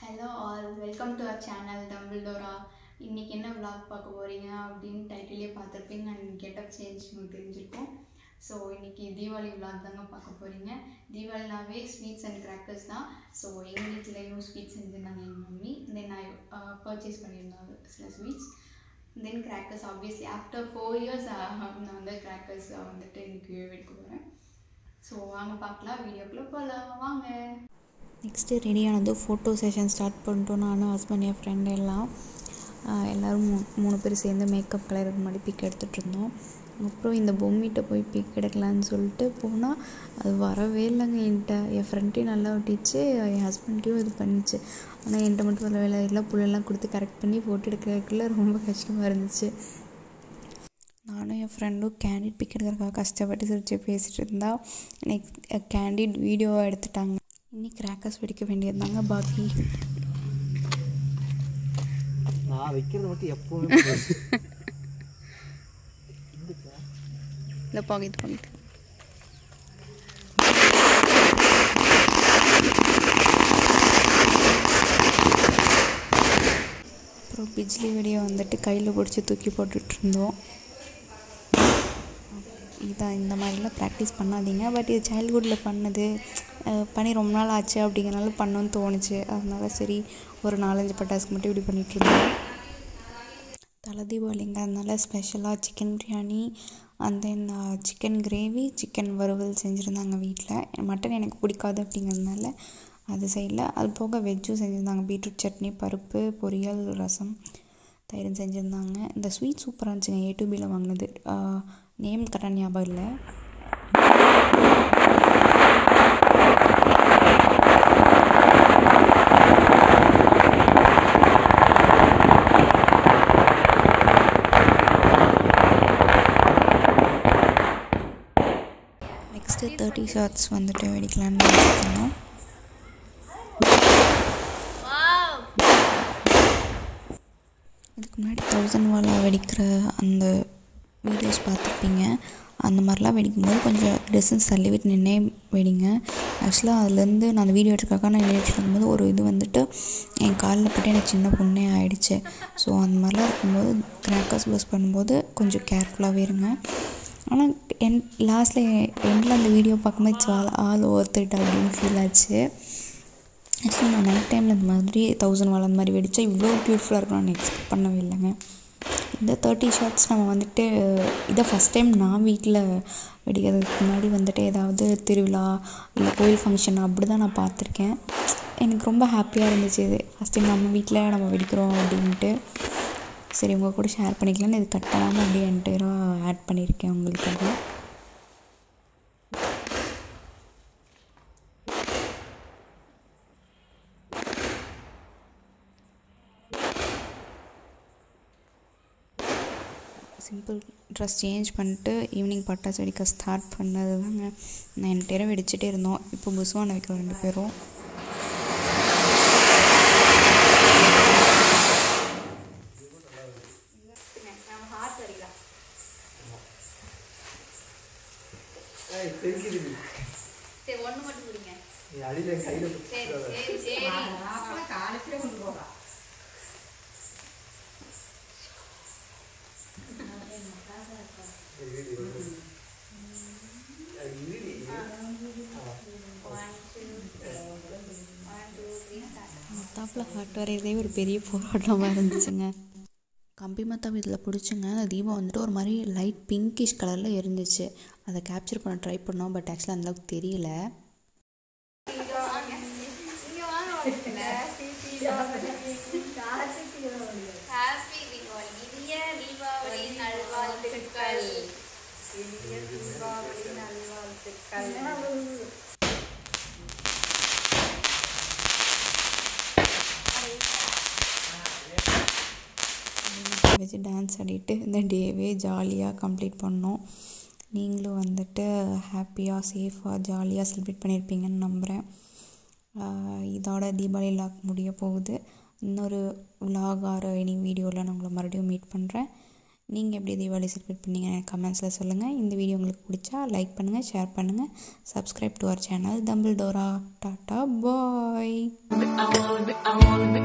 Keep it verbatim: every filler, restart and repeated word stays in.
Hello all, welcome to our channel Dumbledore. Innikku enna vlog paaka poringa appdin title la paathirpinga and get up change nu therinjirukum. So innikku Diwali vlog danga paaka poringa. Diwali nave sweets and crackers da. So enga veetla you sweets senjanga en mummy. Then I uh, purchase pannirundha sila sweets. Then crackers obviously after four years I have na the crackers vandu enakku edukku poren. So vaanga paakala video ku polam vaanga. Next ready another photo session start பண்ணிட்டோம். நானும் husband என் friend எல்லாம் எல்லாரும் மூணு பேர் சேர்ந்து makeup colour மாதிரி big எடுத்துட்டு இருந்தோம். அப்புறம் இந்த பொம்மிட்ட போய் பிக் எடுக்கலாம்னு சொல்லிட்டு போனால் அது வரவே இல்லைங்க என்கிட்ட. என் ஃப்ரெண்ட்டையும் நல்லா ஒட்டிச்சு, என் ஹஸ்பண்ட்டையும் இது பண்ணிச்சு. ஆனால் என்கிட்ட மட்டும் வரவே இல்லை. எல்லாம் புள்ளெல்லாம் கொடுத்து கரெக்ட் பண்ணி ஃபோட்டோ எடுக்கிறதுக்குள்ள ரொம்ப கஷ்டமாக இருந்துச்சு. நானும் என் ஃப்ரெண்டும் கேண்டிட் பிக் எடுக்கிறதுக்காக கஷ்டப்பட்டு சிரிச்சு பேசிகிட்டு இருந்தா நெக்ஸ்ட் கேண்டிட் வீடியோவை எடுத்துட்டாங்க. இன்னைக்கு கிராக்கர்ஸ் வெடிக்க வேண்டியதுதாங்க பாக்கி. நான் வைக்கிறது மட்டும் எப்பவும் இந்த பாக்கெட் பண்ணிட்டு அப்புறம் பிஜ்லி வெடியை வந்துட்டு கையில் பிடிச்சி தூக்கி போட்டுட்டு இருந்தோம். இதான் இந்த மாதிரிலாம் ப்ராக்டிஸ் பண்ணாதீங்க. பட் இது சைல்ட்ஹுட்டில் பண்ணது பண்ணி ரொம்ப நாள் ஆச்சு அப்படிங்கிறனால பண்ணணும்னு தோணுச்சு. அதனால சரி ஒரு நாலஞ்சு பட்டாசுக்கு மட்டும் இப்படி பண்ணிகிட்ருந்தோம். தலை தீபாவளிங்க, அதனால ஸ்பெஷலாக chicken biryani and then chicken gravy, chicken வறுவல் செஞ்சுருந்தாங்க வீட்டில். மட்டன் எனக்கு பிடிக்காது அப்படிங்கிறதுனால அது சைடில். அது போக வெஜ்ஜும் செஞ்சுருந்தாங்க, பீட்ரூட் சட்னி, பருப்பு பொரியல், ரசம், தயிரும் செஞ்சுருந்தாங்க. இந்த ஸ்வீட் சூப்பராக இருந்துச்சுங்க. ஏ டு பியில் வாங்கினது. நேம் கரெக்டாக ஞாபகம் இல்லை. நெக்ஸ்ட்டு தேர்ட்டி ஷார்ட்ஸ் வந்துட்டு வெடிக்கலான்னு வச்சுருந்தோம். இதுக்கு முன்னாடி தௌசண்ட் வாலாக வெடிக்கிற அந்த வீடியோஸ் பார்த்துருப்பீங்க. அந்த மாதிரிலாம் வெடிக்கும்போது கொஞ்சம் டிஸ்டன்ஸ் தள்ளி விட்டு நின்னே வெடிங்க. ஆக்சுவலாக அதுலேருந்து நான் அந்த வீடியோ எடுக்கிறக்காக நான் எடுத்துகிட்டு இருக்கும்போது ஒரு இது வந்துட்டு என் காலில் போட்டு எனக்கு சின்ன பொண்ணே ஆகிடுச்சு. ஸோ அந்த மாதிரிலாம் இருக்கும்போது கிராக்கர்ஸ் யூஸ் பண்ணும்போது கொஞ்சம் கேர்ஃபுல்லாகவே இருங்க. ஆனால் என் லாஸ்ட்டில் எண்டில் அந்த வீடியோ பார்க்கும்போது இட்ஸ் ஆல் ஆல் ஓர்த்துட்டா அப்படின்னு ஃபீல் ஆச்சு. ஆக்சுவலி நான் நைட் டைமில் இந்த மாதிரி தௌசண்ட் வால் அந்த மாதிரி வெடித்தா இவ்வளோ பியூட்டிஃபுல்லாக இருக்கும் நான் எக்ஸ்பெக்ட் பண்ணவே இல்லைங்க. இந்த தேர்ட்டி ஷார்ட்ஸ் நம்ம வந்துட்டு இதை ஃபஸ்ட் டைம் நான் வீட்டில் வெடிக்கிறதுக்கு முன்னாடி வந்துட்டு ஏதாவது திருவிழா இல்லை கோயில் ஃபங்க்ஷன் அப்படி தான் நான் பார்த்துருக்கேன். எனக்கு ரொம்ப ஹாப்பியாக இருந்துச்சு இது ஃபஸ்ட் டைம் நம்ம வீட்டில் நம்ம வெடிக்கிறோம் அப்படின்ட்டு. சரி உங்கள் கூட ஷேர் பண்ணிக்கலாம்னு இது கட் பண்ணாமல் அப்படியே என்டராக ஆட் பண்ணியிருக்கேன் உங்களுக்காக. சிம்பிள் ட்ரெஸ் சேஞ்ச் பண்ணிட்டு ஈவினிங் பட்டாசு வெடிக்க ஸ்டார்ட் பண்ணது தாங்க. நான் என்டராக வெடிச்சிட்டே இருந்தோம். இப்போ புஸ்வான வைக்கிறோம் ரெண்டு பேரும். மத்தாப்பில் ஹார்ட் வரையதே ஒரு பெரிய போராட்டமாக இருந்துச்சுங்க. கம்பி மத்தாப்பு இதில் பிடிச்சிங்க. அந்த தீபம் வந்துட்டு ஒரு மாதிரி லைட் பிங்கிஷ் கலரில் இருந்துச்சு. அதை கேப்சர் பண்ண ட்ரை பண்ணோம். பட் ஆக்சுவலாக அந்தளவுக்கு தெரியல. வச்சு டான்ஸ் ஆடிட்டு இந்த டேவே ஜாலியாக கம்ப்ளீட் பண்ணோம். நீங்களும் வந்துட்டு ஹாப்பியாக சேஃபாக ஜாலியாக செலிப்ரேட் பண்ணியிருப்பீங்கன்னு நம்புகிறேன். இதோட தீபாவளி லாக் முடிய போகுது. இன்னொரு விலாக் ஆர் இனி வீடியோவில் நான் உங்களை மறுபடியும் மீட் பண்ணுறேன். நீங்கள் எப்படி தீபாவளி செலிப்ரேட் பண்ணீங்கன்னு கமெண்ட்ஸில் சொல்லுங்கள். இந்த வீடியோ உங்களுக்கு பிடிச்சா லைக் பண்ணுங்கள், ஷேர் பண்ணுங்கள், சப்ஸ்கிரைப் டு அவர் சேனல் டம்பிள்டோரா. Tata bye. I wanna be